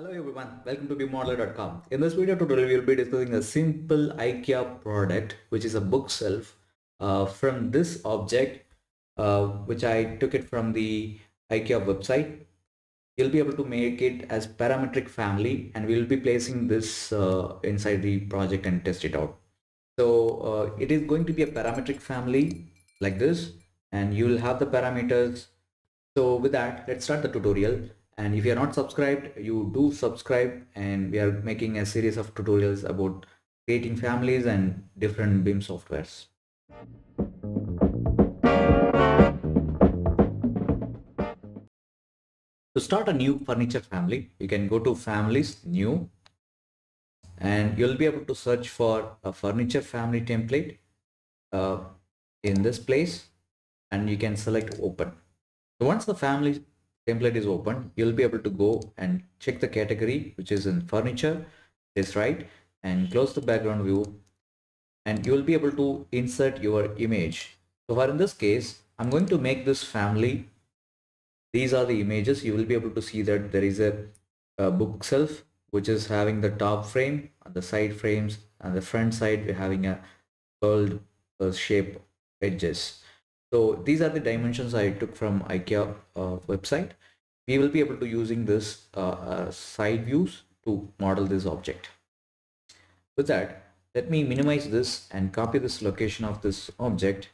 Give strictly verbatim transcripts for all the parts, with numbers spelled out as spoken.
Hello everyone, welcome to bimmodeller dot com. In this video tutorial, we will be discussing a simple IKEA product, which is a bookshelf uh, from this object, uh, which I took it from the IKEA website. You'll be able to make it as parametric family, and we will be placing this uh, inside the project and test it out. So uh, it is going to be a parametric family like this, and you'll have the parameters. So with that, let's start the tutorial. And if you are not subscribed, you do subscribe, and we are making a series of tutorials about creating families and different BIM softwares. To start a new furniture family, you can go to Families, New, and you'll be able to search for a furniture family template uh, in this place, and you can select Open. So once the family template is open, you'll be able to go and check the category, which is in furniture, is right, and close the background view, and you'll be able to insert your image. So for in this case, I'm going to make this family. These are the images. You will be able to see that there is a, a bookshelf which is having the top frame and the side frames, and the front side we're having a curled uh, shape edges. So these are the dimensions I took from IKEA uh, website. We will be able to using this uh, uh, side views to model this object. With that, let me minimize this and copy this location of this object,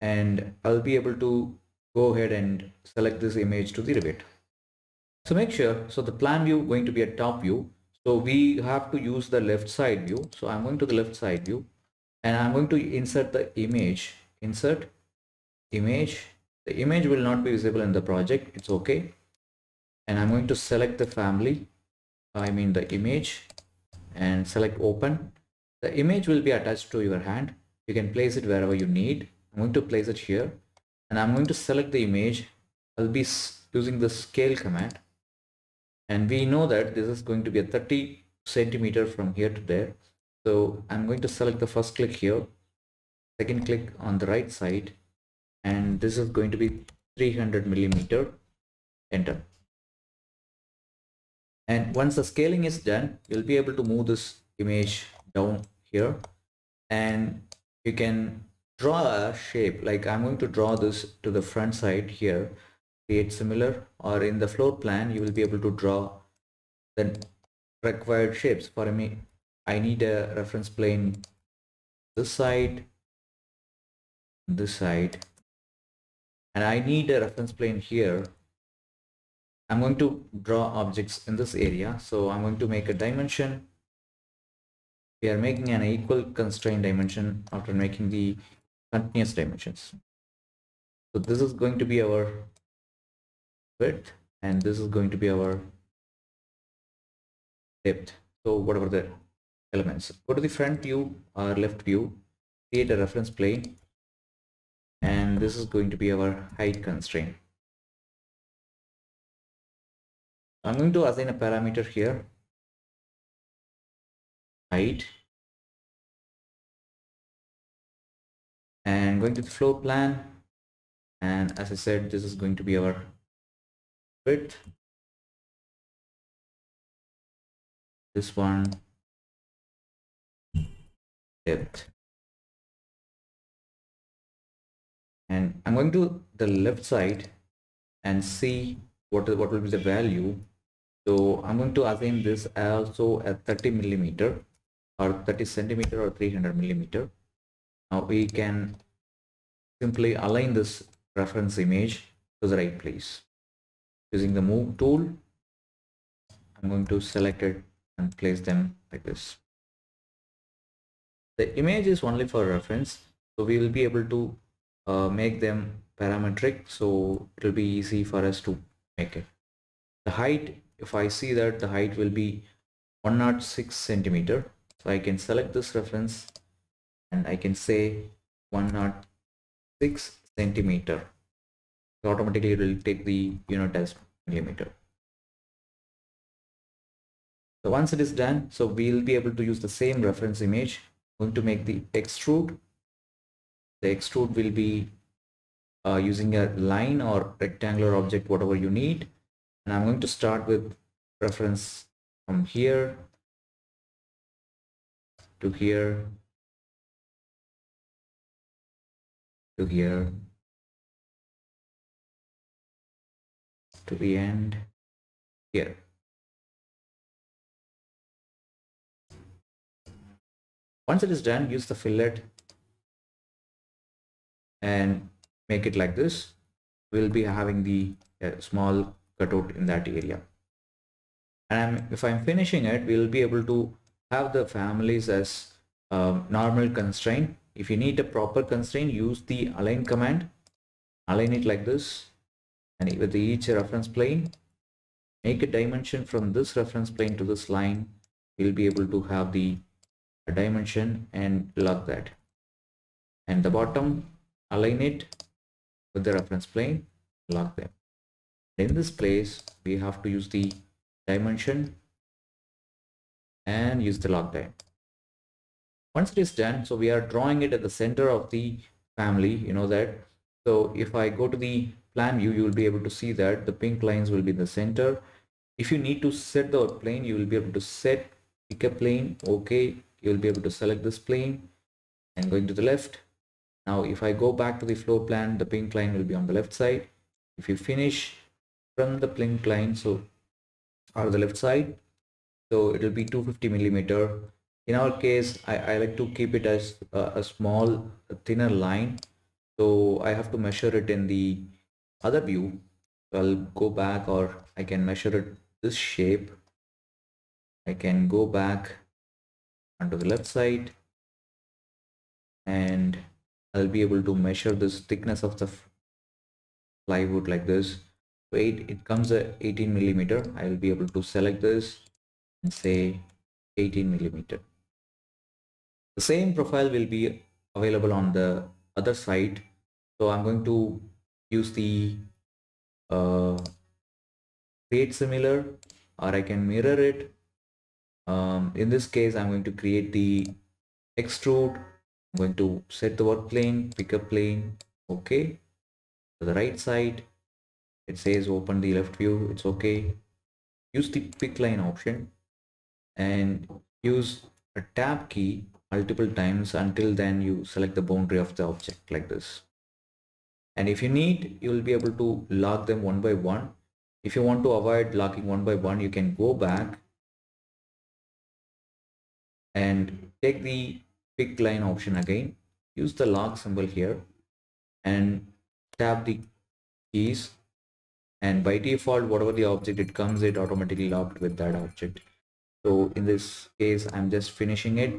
and I'll be able to go ahead and select this image to the Revit. So make sure, so the plan view going to be a top view. So we have to use the left side view. So I'm going to the left side view, and I'm going to insert the image, insert. image the image will not be visible in the project. It's okay. And I'm going to select the family, I mean the image, and select Open. The image will be attached to your hand. You can place it wherever you need. I'm going to place it here, and I'm going to select the image. I'll be using the scale command, and we know that this is going to be a thirty centimeter from here to there. So I'm going to select the first click here, second click on the right side, and this is going to be three hundred millimeter. Enter. And once the scaling is done, you'll be able to move this image down here, and you can draw a shape. Like I'm going to draw this to the front side here, create similar, or in the floor plan, you will be able to draw the required shapes. For me, I need a reference plane, this side, this side. And I need a reference plane here. I'm going to draw objects in this area. So I'm going to make a dimension. We are making an equal constraint dimension after making the continuous dimensions. So this is going to be our width, and this is going to be our depth. So whatever the elements. Go to the front view or left view, create a reference plane. And this is going to be our height constraint. I'm going to assign a parameter here, height, and going to the floor plan, and as I said, this is going to be our width, this one, depth. And I'm going to the left side and see what is, what will be the value. So I'm going to assign this also at thirty millimeter or thirty centimeter or three hundred millimeter. Now we can simply align this reference image to the right place using the move tool. I'm going to select it and place them like this. The image is only for reference, so we will be able to Uh, make them parametric, so it will be easy for us to make it. The height, if I see that the height will be one hundred six centimeter, so I can select this reference and I can say one hundred six centimeter. So automatically it will take the unit as millimeter. So once it is done, so we'll be able to use the same reference image. I'm going to make the extrude. The extrude will be uh, using a line or rectangular object, whatever you need. And I'm going to start with reference from here to here to here to the end here. Once it is done, use the fillet and make it like this. We'll be having the uh, small cutout in that area. And I'm, if I'm finishing it, we'll be able to have the families as uh, normal constraint. If you need a proper constraint, use the align command. Align it like this, and with each reference plane, make a dimension from this reference plane to this line. We'll be able to have the dimension and lock that. And the bottom, align it with the reference plane, lock them. In this place, we have to use the dimension and use the lock time. Once it is done, so we are drawing it at the center of the family, you know that. So if I go to the plan view, you will be able to see that the pink lines will be in the center. If you need to set the plane, you will be able to set, pick a plane, okay. You will be able to select this plane and going to the left. Now if I go back to the floor plan, the pink line will be on the left side. If you finish from the pink line, so or the left side, so it will be two hundred fifty millimeter. In our case, I, I like to keep it as a, a small a thinner line, so I have to measure it in the other view. So I'll go back, or I can measure it this shape. I can go back onto the left side and I'll be able to measure this thickness of the plywood like this. Wait, it comes at eighteen millimeter. I will be able to select this and say eighteen millimeter. The same profile will be available on the other side, so I'm going to use the uh, create similar, or I can mirror it. Um, in this case, I'm going to create the extrude. I'm going to set the work plane, pick a plane, okay. To the right side, it says open the left view, it's okay. Use the pick line option and use a tab key multiple times until then you select the boundary of the object like this. And if you need, you will be able to lock them one by one. If you want to avoid locking one by one, you can go back and take the pick line option again, use the lock symbol here and tap the keys, and by default whatever the object it comes, it automatically locked with that object. So in this case, I'm just finishing it,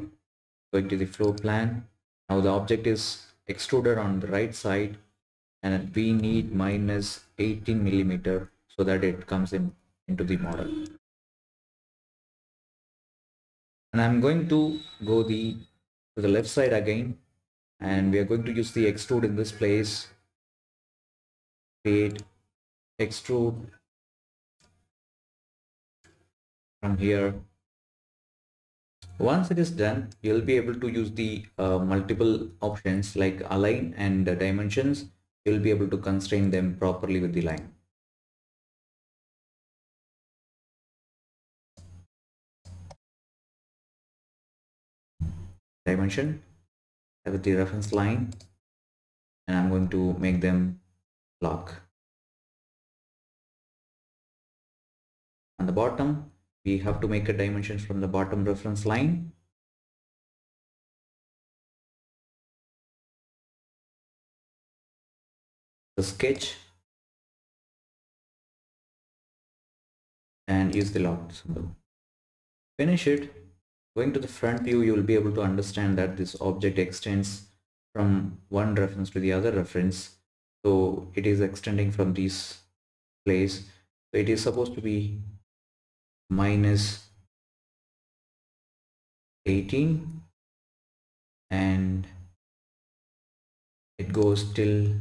going to the floor plan. Now the object is extruded on the right side and we need minus eighteen millimeter so that it comes in into the model. And I'm going to go the to the left side again, and we are going to use the extrude in this place. Create extrude from here. Once it is done, you'll be able to use the uh, multiple options like align and uh, dimensions. You'll be able to constrain them properly with the line. Dimension with the reference line, and I'm going to make them lock. On the bottom, we have to make a dimension from the bottom reference line. The sketch and use the lock symbol. Finish it. Going to the front view, you will be able to understand that this object extends from one reference to the other reference. So it is extending from this place. So it is supposed to be minus eighteen and it goes till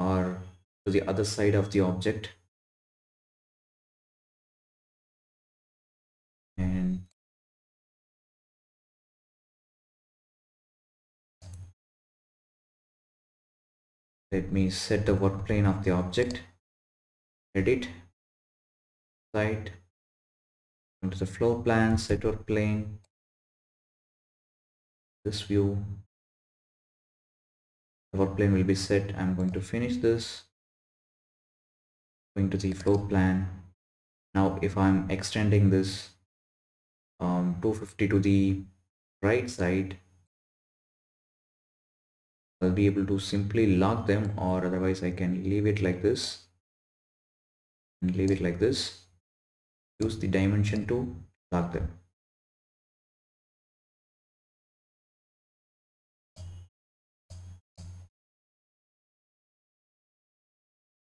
or to the other side of the object. And let me set the work plane of the object, edit, side, Come to the floor plan, set or plane, this view, our plane will be set. I'm going to finish this, going to the floor plan. Now if I'm extending this um, two fifty to the right side, I'll be able to simply lock them, or otherwise I can leave it like this and leave it like this. Use the dimension to lock them.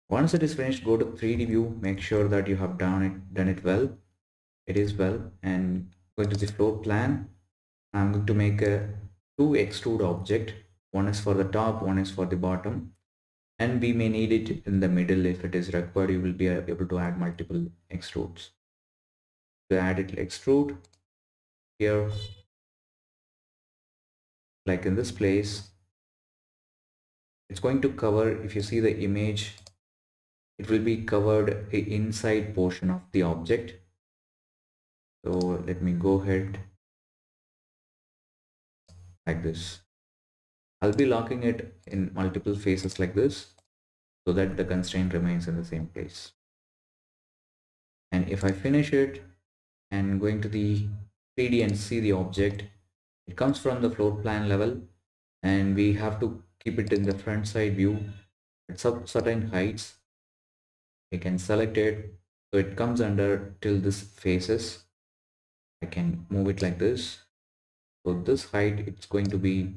Once it is finished, go to three D view, make sure that you have done it, done it well. It is well, and go to the floor plan. I'm going to make a two extrude object. One is for the top, one is for the bottom, and we may need it in the middle if it is required. You will be able to add multiple extrudes. To add it, extrude here, like in this place. It's going to cover, if you see the image, it will be covered the inside portion of the object. So let me go ahead like this. I'll be locking it in multiple faces like this so that the constraint remains in the same place. And if I finish it and going to the three D and see the object, it comes from the floor plan level, and we have to keep it in the front side view at certain heights. We can select it so it comes under till this faces. I can move it like this. So this height, it's going to be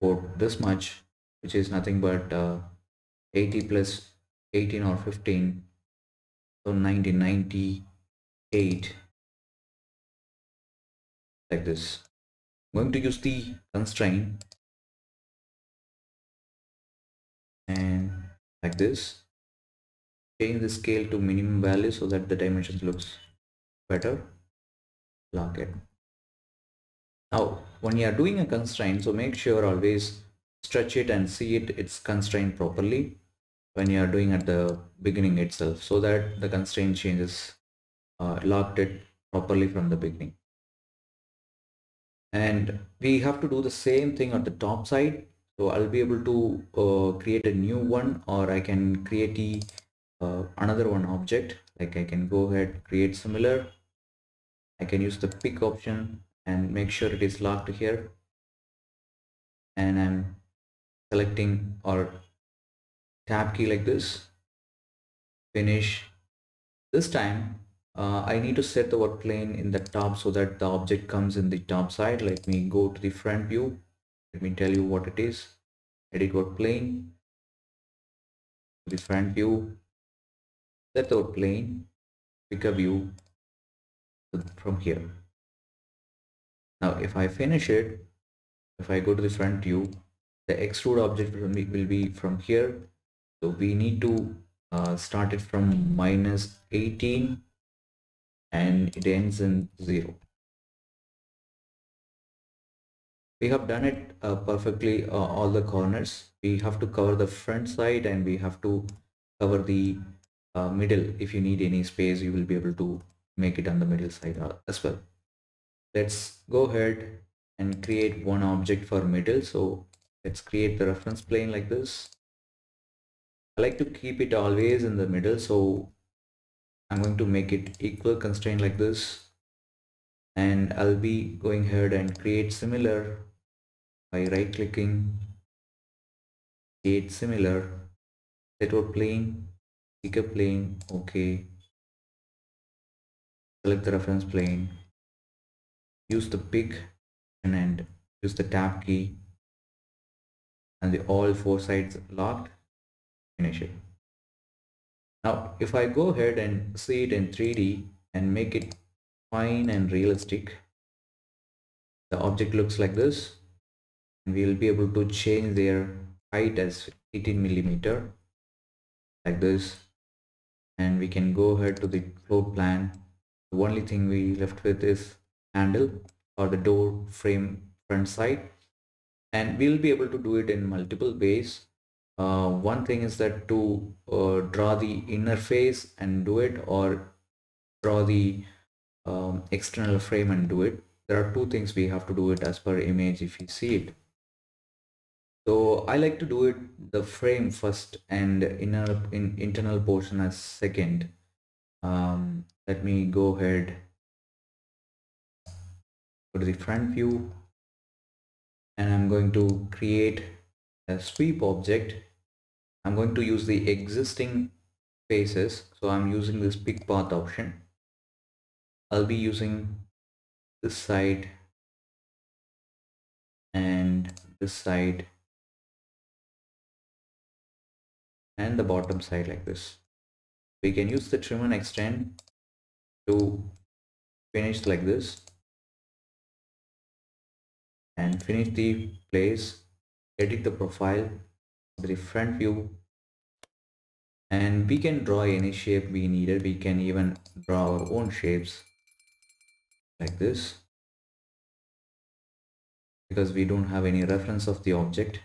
for this much, which is nothing but uh, eighty plus eighteen or fifteen, so nineteen ninety-eight, like this. I'm going to use the constraint and like this, change the scale to minimum value so that the dimensions looks better, lock it. Now when you are doing a constraint, so make sure always stretch it and see it, it's constrained properly when you are doing at the beginning itself, so that the constraint changes uh, locked it properly from the beginning. And we have to do the same thing on the top side. So I'll be able to uh, create a new one, or I can create a, uh, another one object. Like I can go ahead, create similar. I can use the pick option and make sure it is locked here, and I'm selecting or tab key like this, finish. This time uh, I need to set our plane in the top so that the object comes in the top side. Let me go to the front view, let me tell you what it is. Edit our plane, the front view, set our plane, pick a view from here. Now if I finish it, if I go to the front view, the extrude object will be from here. So we need to uh, start it from minus eighteen and it ends in zero. We have done it uh, perfectly, uh, all the corners. We have to cover the front side and we have to cover the uh, middle. If you need any space, you will be able to make it on the middle side as well. Let's go ahead and create one object for middle. So let's create the reference plane like this. I like to keep it always in the middle, so I'm going to make it equal constraint like this, and I'll be going ahead and create similar by right clicking, create similar, set our plane, pick a plane, okay, select the reference plane, use the pick and end, use the tab key, and the all four sides locked, finish it. Now if I go ahead and see it in three D and make it fine and realistic, the object looks like this, and we will be able to change their height as eighteen millimeter like this, and we can go ahead to the floor plan. The only thing we left with is handle or the door frame front side, and we'll be able to do it in multiple ways. Uh, one thing is that to uh, draw the inner face and do it, or draw the um, external frame and do it, there are two things we have to do it as per image if you see it. So I like to do it the frame first and inner in internal portion as second. Um, let me go ahead, go to the front view, and I'm going to create a sweep object. I'm going to use the existing faces, so I'm using this pick path option. I'll be using this side and this side and the bottom side like this. We can use the trim and extend to finish like this and finish the place, edit the profile, the front view, and we can draw any shape we needed. We can even draw our own shapes like this because we don't have any reference of the object.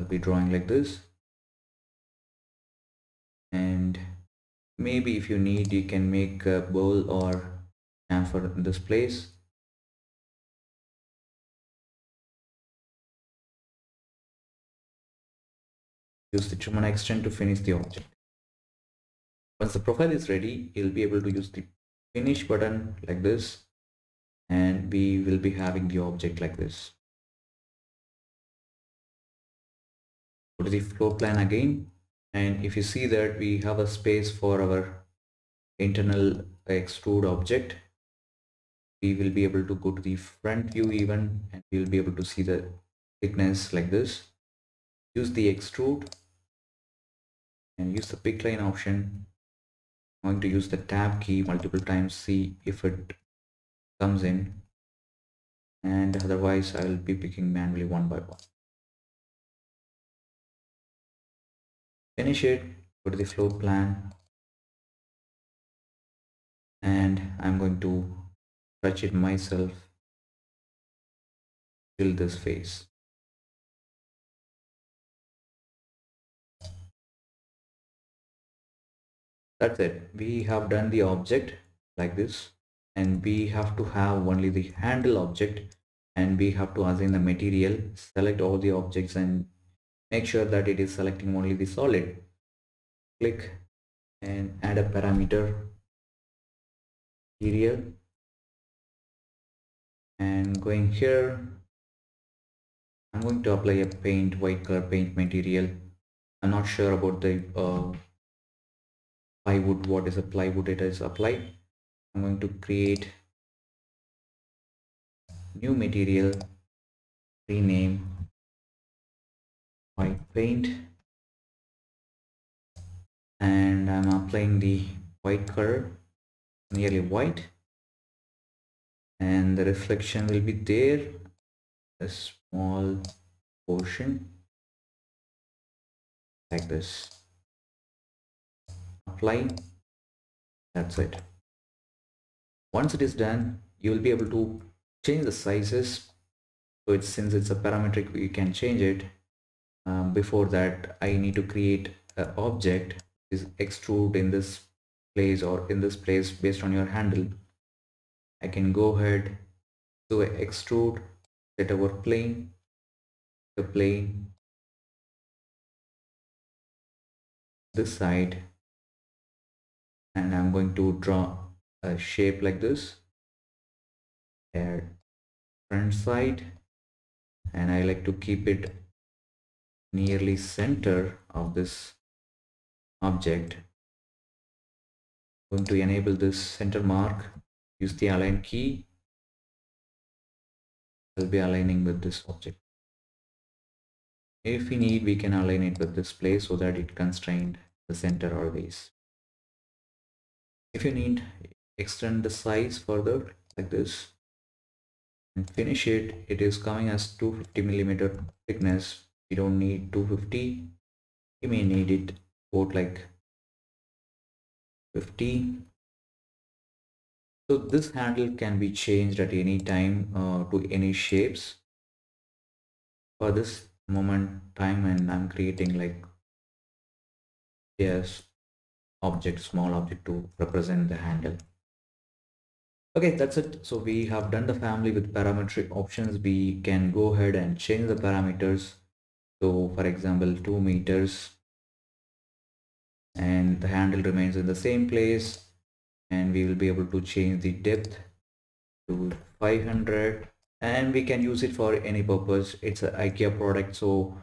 I'll be drawing like this, and maybe if you need you can make a bowl or chamfer in this place. Use the trim and extend to finish the object. Once the profile is ready, you'll be able to use the finish button like this and we will be having the object like this. Go to the floor plan again, and if you see that we have a space for our internal extrude object, we will be able to go to the front view even and we'll be able to see the thickness like this. Use the extrude and use the pick line option. I'm going to use the tab key multiple times, see if it comes in, and otherwise I will be picking manually one by one. Finish it, go to the floor plan, and I'm going to stretch it myself till this face. That's it. We have done the object like this, and we have to have only the handle object, and we have to assign the material, select all the objects and make sure that it is selecting only the solid. Click and add a parameter material, and going here I'm going to apply a paint, white color paint material. I'm not sure about the uh, plywood, what is a plywood it is applied. I'm going to create new material, rename white paint, and I'm applying the white color, nearly white, and the reflection will be there, a small portion like this. Apply, that's it. Once it is done, you will be able to change the sizes. So it's, since it's a parametric, we can change it. Um, before that, I need to create an object is extrude in this place or in this place based on your handle. I can go ahead to extrude, set our plane, the plane, this side, and I'm going to draw a shape like this, there, front side, and I like to keep it nearly center of this object. I'm going to enable this center mark, use the align key. I'll be aligning with this object. If we need, we can align it with this place so that it constrained the center always. If you need, extend the size further like this and finish it. It is coming as two hundred fifty millimeter thickness. You don't need two hundred fifty. You may need it about like fifty. So this handle can be changed at any time uh, to any shapes. For this moment time, and I'm creating like yes object, small object to represent the handle. Okay, that's it. So we have done the family with parametric options. We can go ahead and change the parameters. So for example, two meters, and the handle remains in the same place, and we will be able to change the depth to five hundred, and we can use it for any purpose. It's an IKEA product, so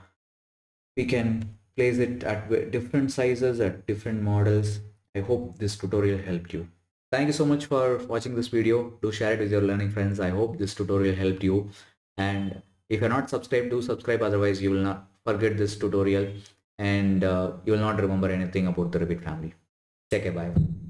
we can place it at different sizes, at different models. I hope this tutorial helped you. Thank you so much for watching this video. Do share it with your learning friends. I hope this tutorial helped you. And if you're not subscribed, do subscribe. Otherwise, you will not forget this tutorial, and uh, you will not remember anything about the Revit family. Take care. Bye.